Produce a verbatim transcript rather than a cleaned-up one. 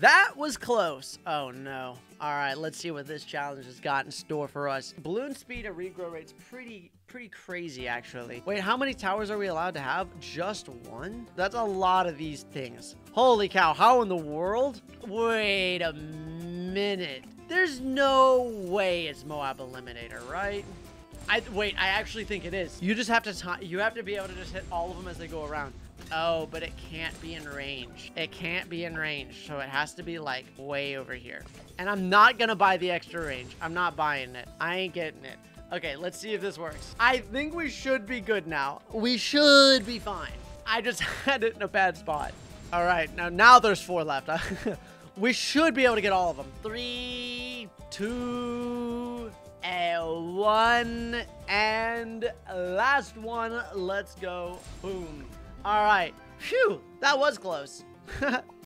That was close. Oh, no. All right, let's see what this challenge has got in store for us. Balloon speed and regrow rate's pretty, pretty crazy, actually. Wait, how many towers are we allowed to have? Just one? That's a lot of these things. Holy cow, how in the world? Wait a minute. There's no way it's Moab Eliminator, right? I, wait, I actually think it is. You just have to you have to be able to just hit all of them as they go around. Oh, but it can't be in range. It can't be in range, so it has to be, like, way over here. And I'm not gonna buy the extra range. I'm not buying it. I ain't getting it. Okay, let's see if this works. I think we should be good now. We should be fine. I just had it in a bad spot. All right, now, now there's four left. We should be able to get all of them. Three, two, and one, and last one. Let's go. Boom. All right. Phew. That was close.